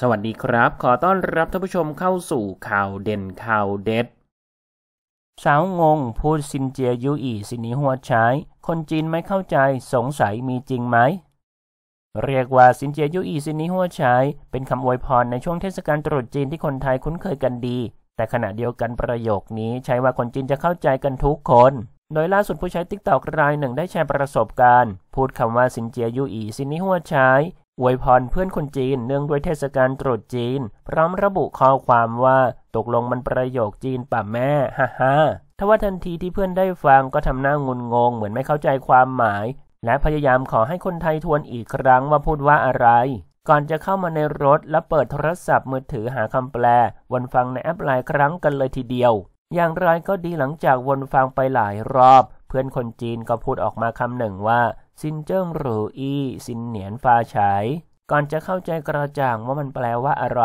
สวัสดีครับขอต้อนรับท่านผู้ชมเข้าสู่ข่าวเด่นข่าวเด็ดสาวงงพูดซินเจียยูอีสินีหัวใช้คนจีนไม่เข้าใจสงสัยมีจริงไหมเรียกว่าสินเจียยูอีสินีหัวใช้เป็นคำอวยพรในช่วงเทศกาลตรุษจีนที่คนไทยคุ้นเคยกันดีแต่ขณะเดียวกันประโยคนี้ใช้ว่าคนจีนจะเข้าใจกันทุกคนโดยล่าสุดผู้ใช้ TikTok รายหนึ่งได้แชร์ประสบการณ์พูดคำว่าสินเจียยูอีสินีหัวใช้อวยพรเพื่อนคนจีนเนื่องด้วยเทศกาลตรุษจีนพร้อมระบุข้อความว่าตกลงมันประโยคจีนป่ะแม่ฮ่าฮ่าทว่าทันทีที่เพื่อนได้ฟังก็ทำหน้างุนงงเหมือนไม่เข้าใจความหมายและพยายามขอให้คนไทยทวนอีกครั้งว่าพูดว่าอะไรก่อนจะเข้ามาในรถและเปิดโทรศัพท์มือถือหาคำแปลวนฟังในแอปหลายครั้งกันเลยทีเดียวอย่างไรก็ดีหลังจากวนฟังไปหลายรอบเพื่อนคนจีนก็พูดออกมาคำหนึ่งว่าซินเจิ้งหรูอีซินเหนียนฟาฉายก่อนจะเข้าใจกระจ่างว่ามันแปลว่าอะไร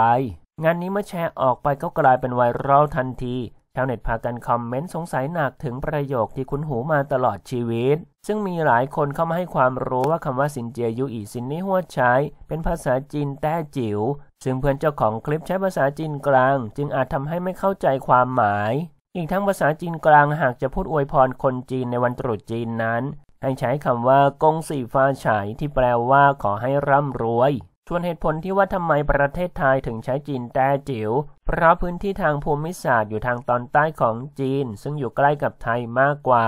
งานนี้เมื่อแชร์ออกไปก็กลายเป็นไวรัลทันทีชาวเน็ตพากันคอมเมนต์สงสัยหนักถึงประโยคที่คุ้นหูมาตลอดชีวิตซึ่งมีหลายคนเข้ามาให้ความรู้ว่าคำว่าสินเจียยูอีสินนี้หัวใช้เป็นภาษาจีนแต้จิ๋วซึ่งเพื่อนเจ้าของคลิปใช้ภาษาจีนกลางจึงอาจทำให้ไม่เข้าใจความหมายอีกทั้งภาษาจีนกลางหากจะพูดอวยพรคนจีนในวันตรุษจีนนั้นให้ใช้คำว่ากงสีฟ้าฉายที่แปลว่าขอให้ร่ำรวยส่วนเหตุผลที่ว่าทำไมประเทศไทยถึงใช้จีนแต้จิ๋วเพราะพื้นที่ทางภูมิศาสตร์อยู่ทางตอนใต้ของจีนซึ่งอยู่ใกล้กับไทยมากกว่า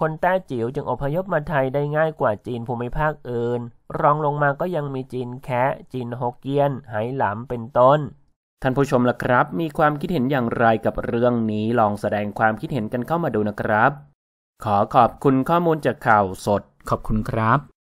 คนแต้จิ๋วจึงอพยพมาไทยได้ง่ายกว่าจีนภูมิภาคอื่นรองลงมาก็ยังมีจีนแคะจีนฮกเกี้ยนไหหลำเป็นต้นท่านผู้ชมล่ะครับมีความคิดเห็นอย่างไรกับเรื่องนี้ลองแสดงความคิดเห็นกันเข้ามาดูนะครับขอขอบคุณข้อมูลจากข่าวสดขอบคุณครับ